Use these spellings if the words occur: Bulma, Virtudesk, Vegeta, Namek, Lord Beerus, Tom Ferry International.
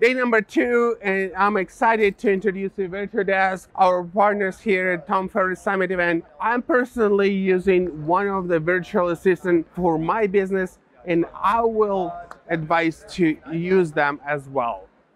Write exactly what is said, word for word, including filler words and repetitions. Day number two, and I'm excited to introduce you Virtudesk, our partners here at Tom Ferry Summit event. I'm personally using one of the virtual assistants for my business, and I will advise to use them as well.